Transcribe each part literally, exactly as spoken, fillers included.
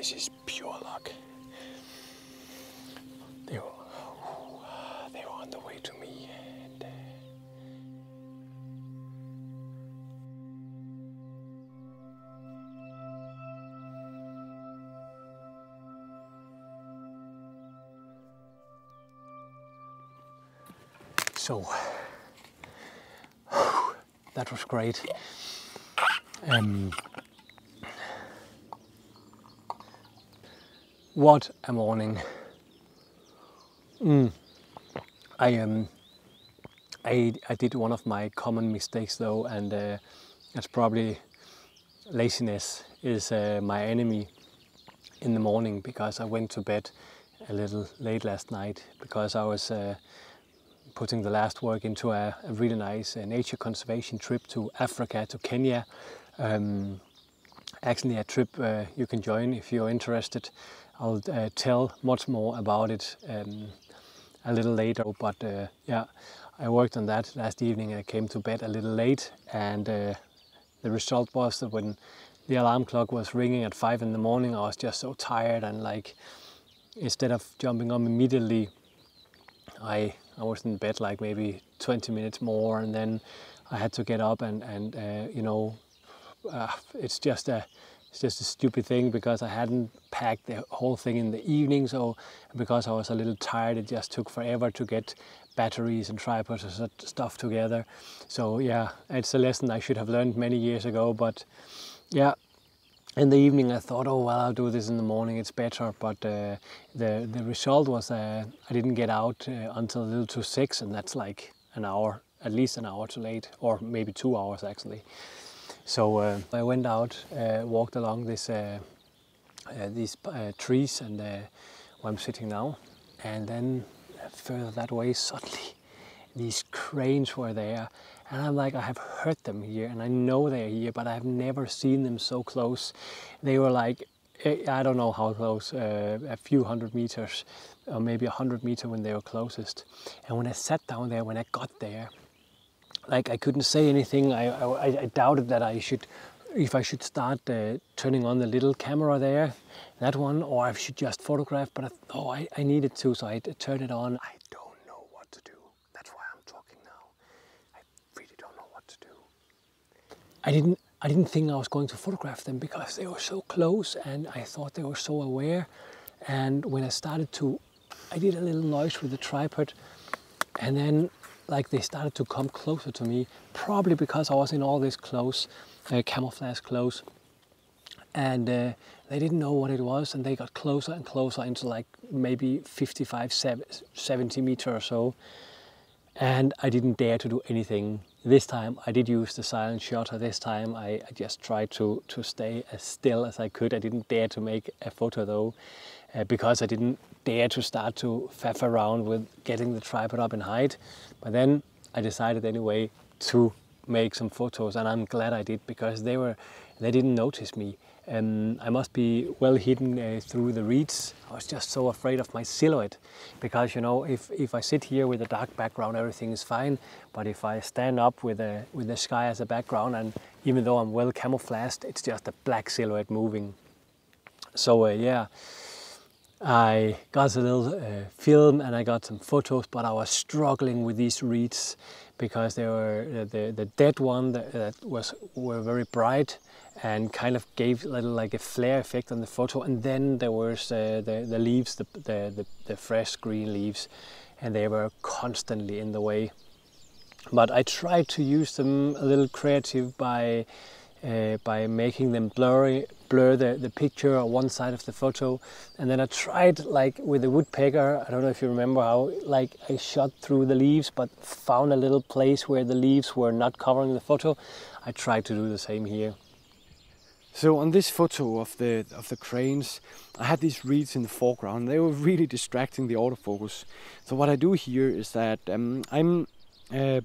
This is pure luck. They were, they were on the way to me. And so that was great. Um, What a morning! Mm. I um, I I did one of my common mistakes though, and uh, that's probably laziness is uh, my enemy in the morning, because I went to bed a little late last night because I was uh, putting the last work into a, a really nice uh, nature conservation trip to Africa, to Kenya. Um, actually, a trip uh, you can join if you're interested. I'll uh, tell much more about it um, a little later, but uh, yeah, I worked on that last evening. I came to bed a little late, and uh, the result was that when the alarm clock was ringing at five in the morning, I was just so tired, and like, instead of jumping up immediately, I, I was in bed like maybe twenty minutes more, and then I had to get up and, and uh, you know, uh, it's just a It's just a stupid thing, because I hadn't packed the whole thing in the evening, so because I was a little tired, it just took forever to get batteries and tripods and stuff together. So yeah, it's a lesson I should have learned many years ago, but yeah. In the evening I thought, oh well, I'll do this in the morning, it's better, but uh, the, the result was uh, I didn't get out uh, until a little to six, and that's like an hour, at least an hour too late, or maybe two hours actually. So uh, I went out, uh, walked along this, uh, uh, these uh, trees, and uh, where I'm sitting now, and then further that way, suddenly these cranes were there, and I'm like, I have heard them here, and I know they're here, but I have never seen them so close. They were like, I don't know how close, uh, a few hundred meters, or maybe a hundred meter when they were closest. And when I sat down there, when I got there, like, I couldn't say anything. I, I, I doubted that I should, if I should start uh, turning on the little camera there, that one, or I should just photograph, but I, oh, I, I needed to, so I turned it on. I don't know what to do. That's why I'm talking now. I really don't know what to do. I didn't, I didn't think I was going to photograph them, because they were so close, and I thought they were so aware. And when I started to, I did a little noise with the tripod, and then like they started to come closer to me, probably because I was in all this clothes, uh, camouflage clothes, and uh, they didn't know what it was, and they got closer and closer into like maybe fifty-five, seventy meter or so, and I didn't dare to do anything. This time I did use the silent shutter. This time I, I just tried to, to stay as still as I could. I didn't dare to make a photo though, uh, because I didn't dare to start to faff around with getting the tripod up in height. But then I decided anyway to make some photos, and I'm glad I did, because they were they didn't notice me. Um, I must be well hidden uh, through the reeds. I was just so afraid of my silhouette, because you know, if, if I sit here with a dark background, everything is fine. But if I stand up with a with the sky as a background, and even though I'm well camouflaged, it's just a black silhouette moving. So uh, yeah, I got a little uh, film, and I got some photos, but I was struggling with these reeds, because they were uh, the the dead one that, that was were very bright and kind of gave a little like a flare effect on the photo. And then there was uh, the the leaves, the, the the the fresh green leaves, and they were constantly in the way. But I tried to use them a little creative by uh, by making them blurry. blur the, the picture on one side of the photo, and then I tried like with the woodpecker. I don't know if you remember how like I shot through the leaves but found a little place where the leaves were not covering the photo. I tried to do the same here. So on this photo of the of the cranes, I had these reeds in the foreground. They were really distracting the autofocus. So what I do here is that um, I'm uh,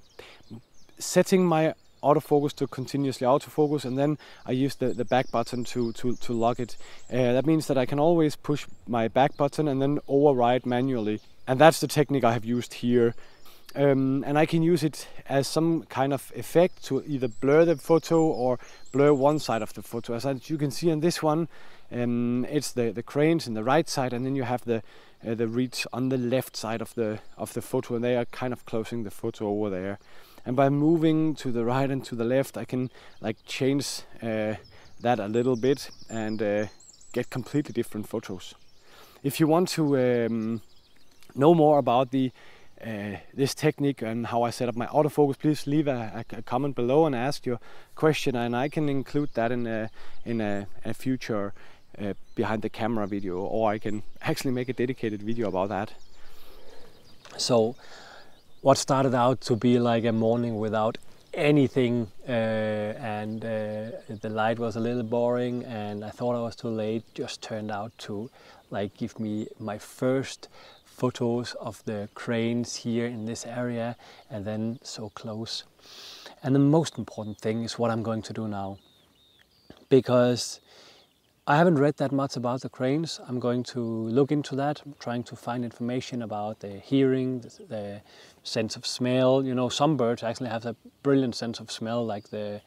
setting my autofocus to continuously autofocus, and then I use the, the back button to, to, to lock it. Uh, that means that I can always push my back button and then override manually. And that's the technique I have used here. Um, and I can use it as some kind of effect to either blur the photo or blur one side of the photo. As you can see on this one, um, it's the, the cranes in the right side, and then you have the uh, the reeds on the left side of the of the photo, and they are kind of closing the photo over there. And by moving to the right and to the left, I can like change uh, that a little bit and uh, get completely different photos. If you want to um, know more about the Uh, this technique and how I set up my autofocus, please leave a, a comment below and ask your question, and I can include that in a, in a, a future uh, behind the camera video, or I can actually make a dedicated video about that. So what started out to be like a morning without anything uh, and uh, the light was a little boring and I thought I was too late, just turned out to like give me my first photos of the cranes here in this area, and then so close. And the most important thing is what I'm going to do now, because I haven't read that much about the cranes. I'm going to look into that. I'm trying to find information about the hearing, the, the sense of smell. You know, some birds actually have a brilliant sense of smell, like the,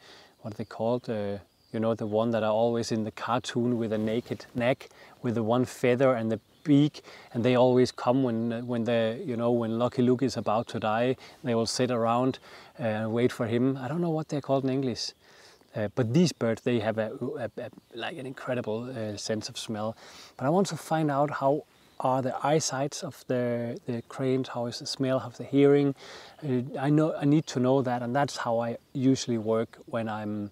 what are they called? Uh, you know, the one that are always in the cartoon with a naked neck, with the one feather and the beak, and they always come when when the you know when Lucky Luke is about to die. They will sit around and wait for him. I don't know what they're called in English, uh, but these birds, they have a, a, a like an incredible uh, sense of smell. But I want to find out how are the eyesights of the the cranes, how is the smell, how is the hearing. Uh, I know I need to know that, and that's how I usually work when I'm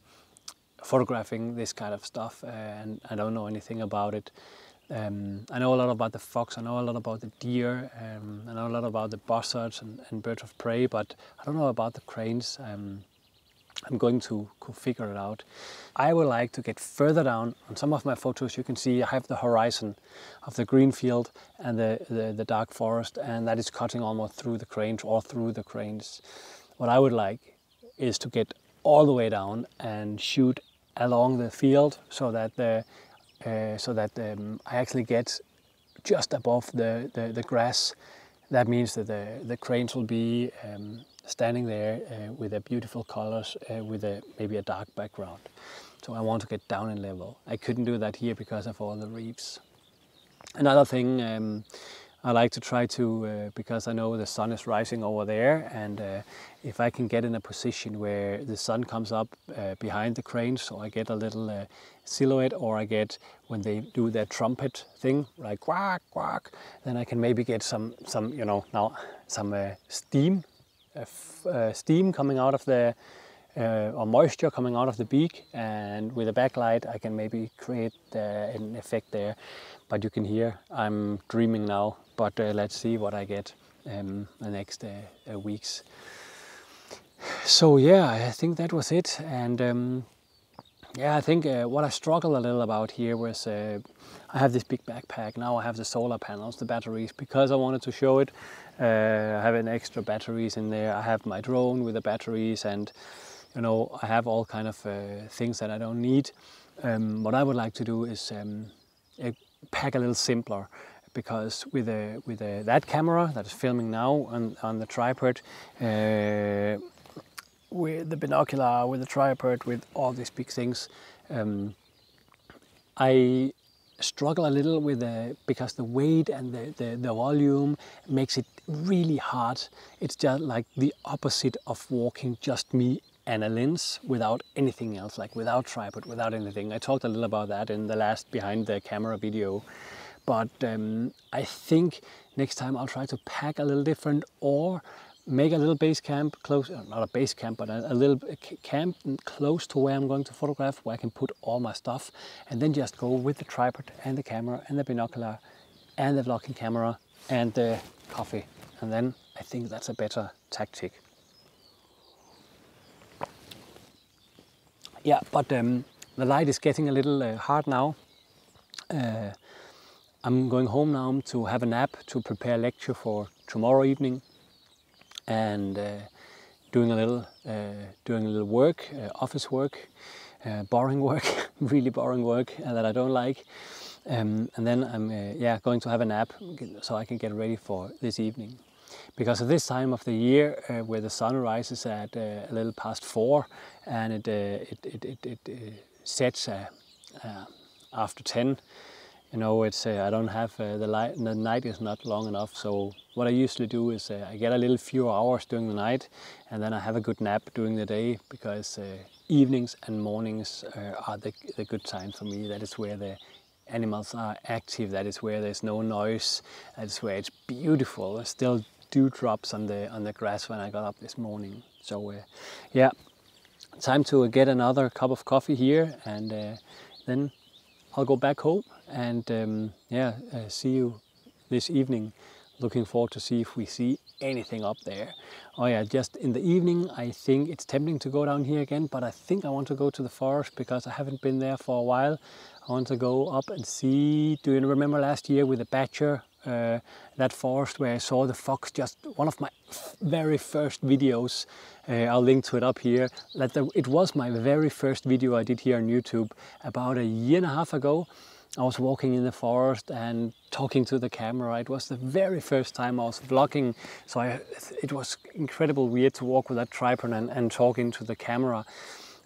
photographing this kind of stuff, uh, and I don't know anything about it. Um, I know a lot about the fox, I know a lot about the deer, um, I know a lot about the buzzards and, and birds of prey, but I don't know about the cranes. Um, I'm going to figure it out. I would like to get further down on some of my photos. You can see I have the horizon of the green field and the, the, the dark forest, and that is cutting almost through the cranes or through the cranes. What I would like is to get all the way down and shoot along the field so that the Uh, so that um, I actually get just above the, the, the grass. That means that the, the cranes will be um, standing there uh, with their beautiful colors, uh, with a, maybe a dark background. So I want to get down in level. I couldn't do that here because of all the reefs. Another thing um, I like to try to, uh, because I know the sun is rising over there, and uh, if I can get in a position where the sun comes up uh, behind the cranes, so I get a little uh, silhouette, or I get when they do their trumpet thing, like quack quack, then I can maybe get some some you know now some uh, steam, uh, f uh, steam coming out of the uh, or moisture coming out of the beak, and with a backlight I can maybe create uh, an effect there. But you can hear I'm dreaming now. But uh, let's see what I get um, the next uh, uh, weeks. So yeah, I think that was it. And um, yeah, I think uh, what I struggled a little about here was uh, I have this big backpack. Now I have the solar panels, the batteries, because I wanted to show it. Uh, I have an extra batteries in there. I have my drone with the batteries, and you know I have all kind of uh, things that I don't need. Um, what I would like to do is um, a pack a little simpler, because with a with a, that camera that is filming now on, on the tripod, uh, with the binocular, with the tripod, with all these big things, um, I struggle a little with the, because the weight and the, the, the volume makes it really hard. It's just like the opposite of walking just me and a lens without anything else, like without tripod, without anything. I talked a little about that in the last behind the camera video. But um, I think next time I'll try to pack a little different, or make a little base camp close, not a base camp, but a, a little camp close to where I'm going to photograph, where I can put all my stuff, and then just go with the tripod and the camera and the binocular and the vlogging camera and the coffee. And then I think that's a better tactic. Yeah, but um, the light is getting a little uh, hard now. Uh, I'm going home now to have a nap, to prepare a lecture for tomorrow evening, and uh, doing a little, uh, doing a little work, uh, office work, uh, boring work, really boring work uh, that I don't like. Um, and then I'm, uh, yeah, going to have a nap so I can get ready for this evening. because at this time of the year, uh, where the sun rises at uh, a little past four, and it uh, it it it, it uh, sets uh, uh, after ten, you know, it's uh, I don't have uh, the light. The night is not long enough. So what I usually do is uh, I get a little few hours during the night, and then I have a good nap during the day, because uh, evenings and mornings uh, are the the good time for me. That is where the animals are active. That is where there's no noise. That's where it's beautiful. There's still dewdrops on the on the grass when I got up this morning. So uh, yeah, time to uh, get another cup of coffee here, and uh, then I'll go back home and um, yeah, uh, see you this evening. Looking forward to see if we see anything up there. Oh yeah, just in the evening, I think it's tempting to go down here again, but I think I want to go to the forest because I haven't been there for a while. I want to go up and see, do you remember last year with the badger? Uh, that forest where I saw the fox, just one of my very first videos. Uh, I'll link to it up here. That the, it was my very first video I did here on YouTube about a year and a half ago. I was walking in the forest and talking to the camera. It was the very first time I was vlogging, so I, it was incredibly weird to walk with that tripod and, and talking to the camera.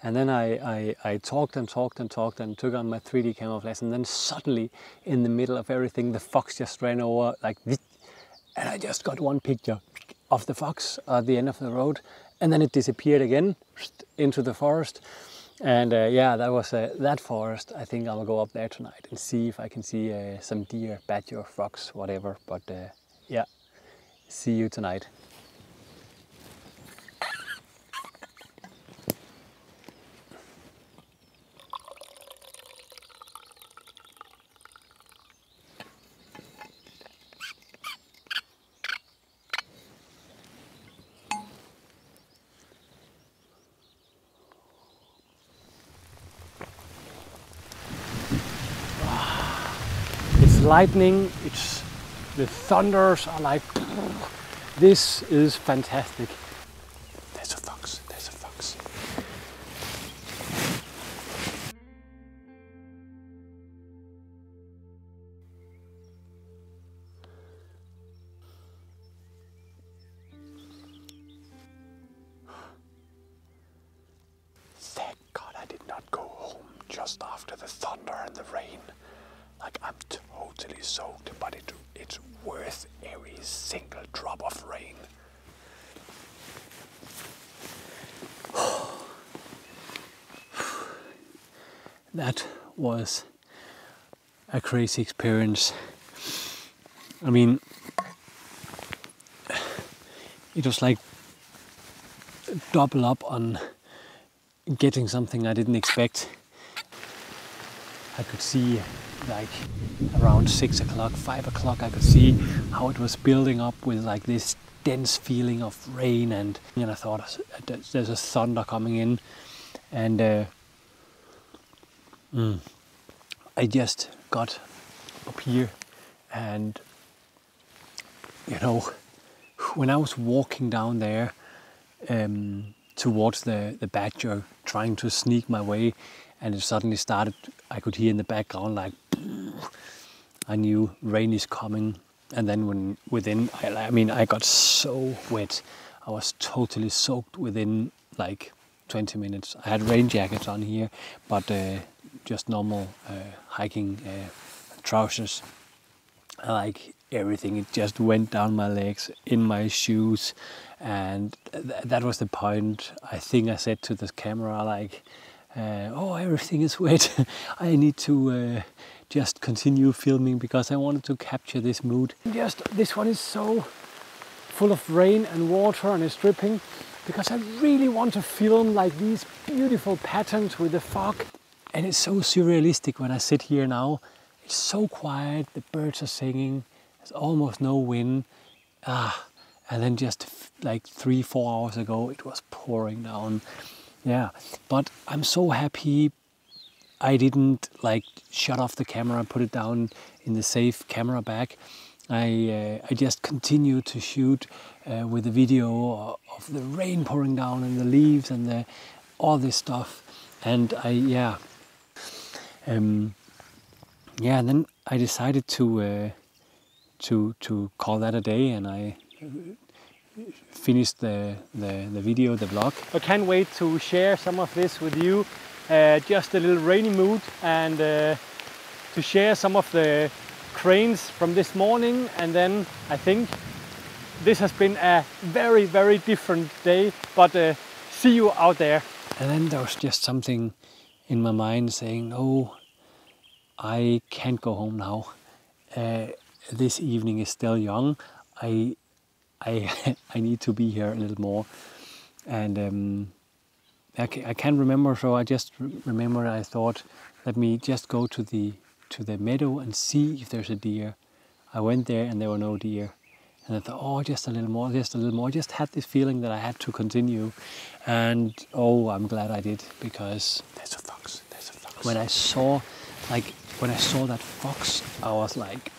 And then I, I, I talked and talked and talked and took on my three D camouflage, and then suddenly, in the middle of everything, the fox just ran over like this, and I just got one picture of the fox at the end of the road, and then it disappeared again into the forest. And uh, yeah, that was uh, that forest. I think I'll go up there tonight and see if I can see uh, some deer, badger, frogs, whatever. But uh, yeah, see you tonight. Lightning, it's the thunders are like, this is fantastic. There's a fox, there's a fox. Thank God I did not go home just after the thunder and the rain. Like, I'm totally soaked, but it, it's worth every single drop of rain. That was a crazy experience. I mean, it was like double up on getting something I didn't expect. I could see, like around six o'clock, five o'clock, I could see how it was building up with like this dense feeling of rain, and, and I thought there's a thunder coming in, and uh, mm, I just got up here, and you know, when I was walking down there um, towards the, the badger, trying to sneak my way, and it suddenly started, I could hear in the background like, I knew rain is coming. And then when within, I, I mean, I got so wet. I was totally soaked within like twenty minutes. I had rain jackets on here, but uh, just normal uh, hiking uh, trousers. I like everything. It just went down my legs, in my shoes. And th that was the point. I think I said to the camera, like, Uh, oh, everything is wet. I need to uh, just continue filming because I wanted to capture this mood. Just this one is so full of rain and water, and it's dripping, because I really want to film like these beautiful patterns with the fog. And it's so surrealistic when I sit here now. It's so quiet. The birds are singing. There's almost no wind. Ah, and then just like three, four hours ago, it was pouring down. Yeah, but I'm so happy I didn't like shut off the camera and put it down in the safe camera bag. I, uh, I just continued to shoot uh, with the video of the rain pouring down and the leaves and the, all this stuff. And I, yeah, um, yeah, and then I decided to, uh, to, to call that a day, and I finish the, the, the video, the vlog. I can't wait to share some of this with you. Uh, just a little rainy mood, and uh, to share some of the cranes from this morning. And then I think this has been a very, very different day, but uh, see you out there. And then there was just something in my mind saying, oh, I can't go home now. Uh, this evening is still young. I, I, I need to be here a little more. And um, I, I can't remember, so I just remember I thought, let me just go to the to the meadow and see if there's a deer. I went there and there were no deer. And I thought, oh, just a little more, just a little more. I just had this feeling that I had to continue. And oh, I'm glad I did, because there's a fox, there's a fox. When I saw, like, when I saw that fox, I was like,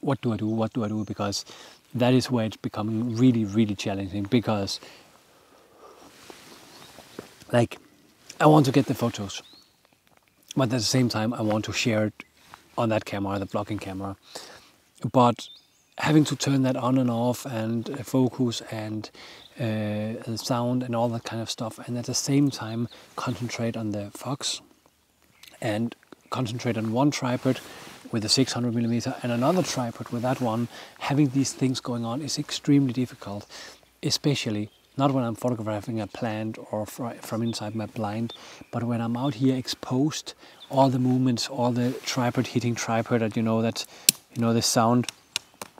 what do I do, what do I do? Because that is where it's becoming really, really challenging, because like, I want to get the photos, but at the same time, I want to share it on that camera, the blocking camera. But having to turn that on and off, and focus, and uh, sound, and all that kind of stuff, and at the same time concentrate on the fox, and concentrate on one tripod with the six hundred millimeter and another tripod with that one. Having these things going on is extremely difficult, especially not when I'm photographing a plant or from inside my blind, but when I'm out here exposed, all the movements, all the tripod hitting tripod, and you know that, you know, the sound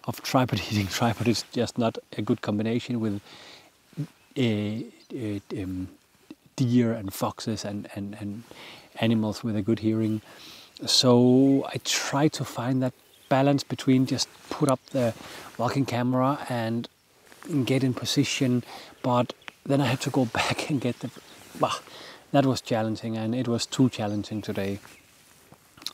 of tripod hitting tripod is just not a good combination with a, a, um, deer and foxes and, and, and animals with a good hearing. So I try to find that balance between just put up the walking camera and get in position, but then I had to go back and get the... Bah, that was challenging, and it was too challenging today.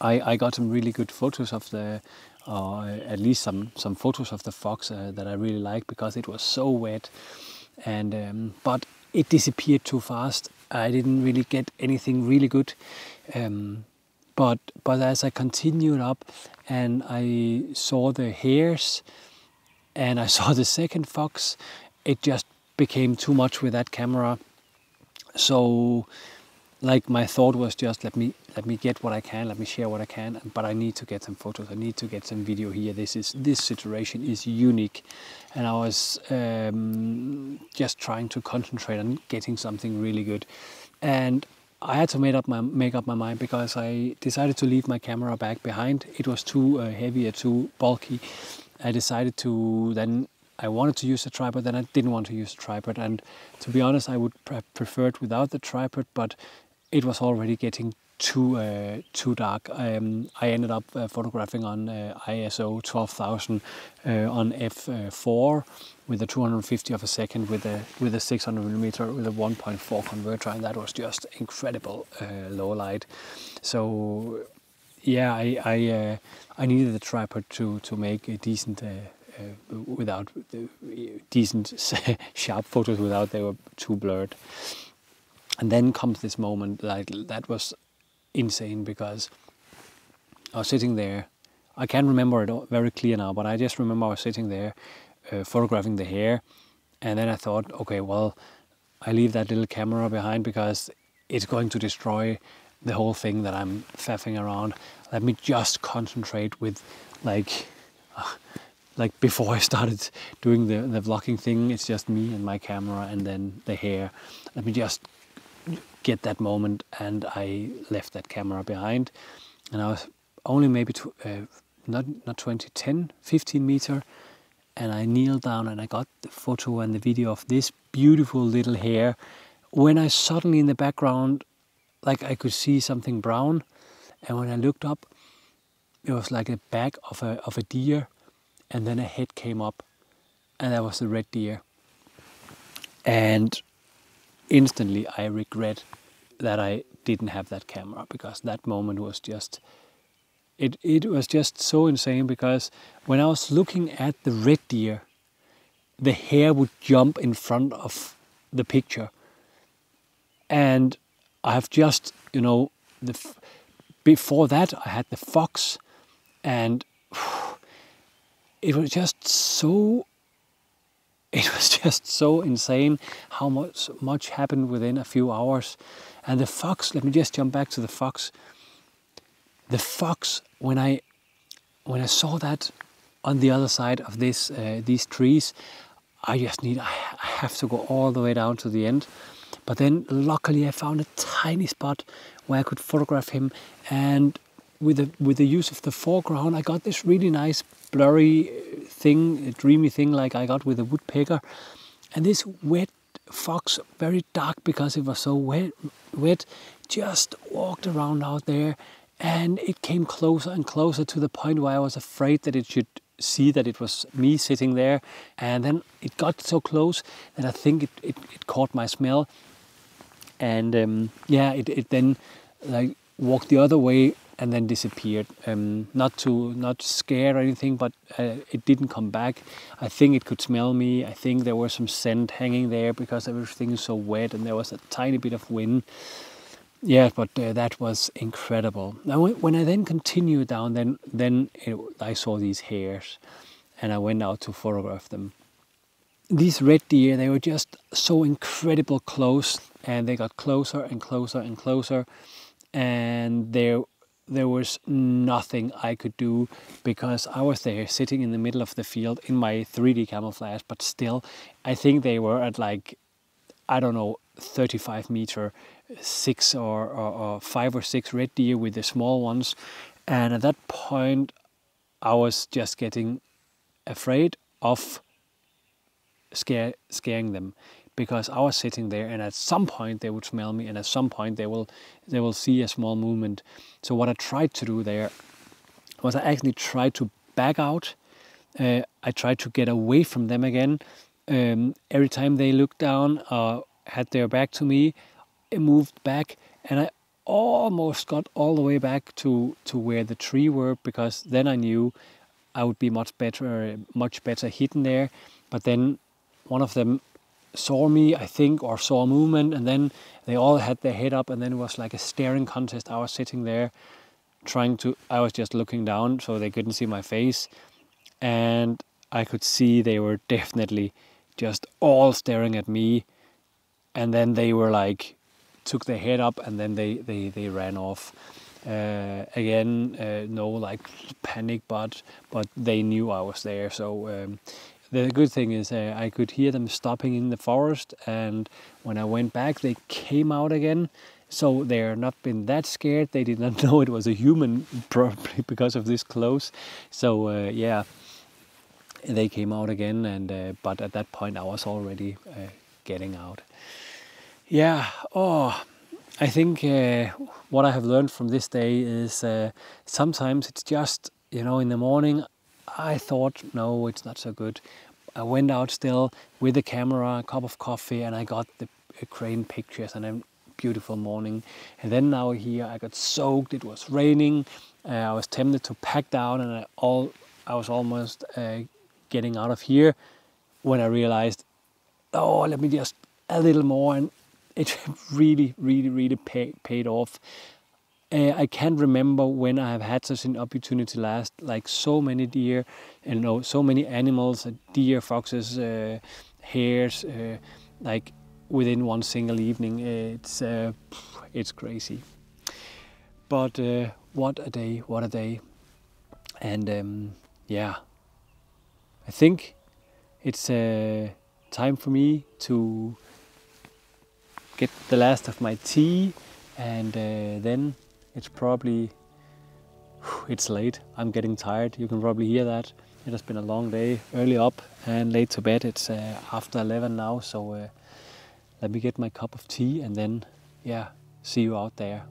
I, I got some really good photos of the... Uh, at least some, some photos of the fox uh, that I really liked, because it was so wet, and um, but it disappeared too fast. I didn't really get anything really good, um, but but as I continued up and I saw the hares and I saw the second fox, it just became too much with that camera. So like, my thought was just, let me let me get what I can, let me share what I can, but I need to get some photos, I need to get some video here. This is this situation is unique, and I was um, just trying to concentrate on getting something really good. And I had to make up my make up my mind, because I decided to leave my camera back behind. It was too uh, heavy, or too bulky. I decided to then. I wanted to use a tripod, then I didn't want to use a tripod, and to be honest, I would have preferred without the tripod, but it was already getting too uh, too dark. Um, I ended up uh, photographing on uh, I S O twelve thousand uh, on f four with a two hundred fifty of a second with a with a six hundred millimeter with a one point four converter, and that was just incredible uh, low light. So yeah, I I, uh, I needed the tripod to to make a decent. Uh, Uh, without the decent sharp photos, without they were too blurred. And then comes this moment, like, that was insane, because I was sitting there. I can't remember it all very clear now, but I just remember I was sitting there uh, photographing the hare, and then I thought, okay, well, I leave that little camera behind because it's going to destroy the whole thing that I'm faffing around. Let me just concentrate with, like, uh, like before I started doing the, the vlogging thing, it's just me and my camera and then the hair. Let me just get that moment, and I left that camera behind. And I was only maybe, to, uh, not, not twenty, ten, fifteen meter. And I kneeled down and I got the photo and the video of this beautiful little hair. When I suddenly in the background, like, I could see something brown. And when I looked up, it was like a back of a, of a deer. And then a head came up, and that was the red deer. And instantly I regret that I didn't have that camera, because that moment was just, it, it was just so insane, because when I was looking at the red deer, the hare would jump in front of the picture. And I have just, you know, the, before that I had the fox, and it was just so It was just so insane how much much happened within a few hours. And the fox, let me just jump back to the fox. The fox, when I when I saw that on the other side of this uh, these trees, I just need I have to go all the way down to the end. But then luckily I found a tiny spot where I could photograph him, and with the, with the use of the foreground I got this really nice blurry thing, dreamy thing like I got with a woodpecker. And this wet fox, very dark because it was so wet, wet, just walked around out there, and it came closer and closer to the point where I was afraid that it should see that it was me sitting there. And then it got so close that I think it, it, it caught my smell, and um, yeah, it, it then like walked the other way and then disappeared. Um, not to not scare or anything, but uh, it didn't come back. I think it could smell me. I think there was some scent hanging there because everything is so wet and there was a tiny bit of wind. Yeah, but uh, that was incredible. Now, when I then continued down, then then it, I saw these hares, and I went out to photograph them. These red deer, they were just so incredible close, and they got closer and closer and closer, and there there was nothing I could do because I was there sitting in the middle of the field in my three D camouflage. But still, I think they were at like, I don't know, thirty-five meter. Six or, or, or five or six red deer with the small ones, and at that point I was just getting afraid of scare, scaring them, because I was sitting there and at some point they would smell me, and at some point they will they will see a small movement. So what I tried to do there was I actually tried to back out. uh, I tried to get away from them again. Um, every time they looked down or uh, had their back to me, I moved back, and I almost got all the way back to to where the tree were, because then I knew I would be much better much better hidden there. But then one of them saw me, I think, or saw movement, and then they all had their head up, and then it was like a staring contest. I was sitting there trying to I was just looking down so they couldn't see my face, and I could see they were definitely just all staring at me, and then they were like took their head up, and then they they, they ran off. Uh, again, uh, no like panic, but but they knew I was there. So um, the good thing is uh, I could hear them stopping in the forest, and when I went back they came out again, so they're not been that scared. They did not know it was a human, probably because of this close. So uh, yeah, they came out again, and uh, but at that point I was already uh, getting out. Yeah, oh, I think uh, what I have learned from this day is uh, sometimes it's just, you know, in the morning I thought, no, it's not so good. I went out still with the camera, a cup of coffee, and I got the uh, crane pictures, and a beautiful morning. And then now here I got soaked, it was raining, uh, I was tempted to pack down, and I, all, I was almost uh, getting out of here when I realized, oh, let me just a little more, and it really, really, really pay, paid off. Uh, I can't remember when I have had such an opportunity last. Like so many deer, and you know, so many animals, deer, foxes, uh, hares, uh, like within one single evening. It's uh, it's crazy. But uh, what a day! What a day! And um, yeah, I think it's uh, time for me to get the last of my tea, and uh, then it's probably, whew, it's late, I'm getting tired, you can probably hear that. It has been a long day, early up and late to bed. It's uh, after eleven now, so uh, let me get my cup of tea, and then yeah, see you out there.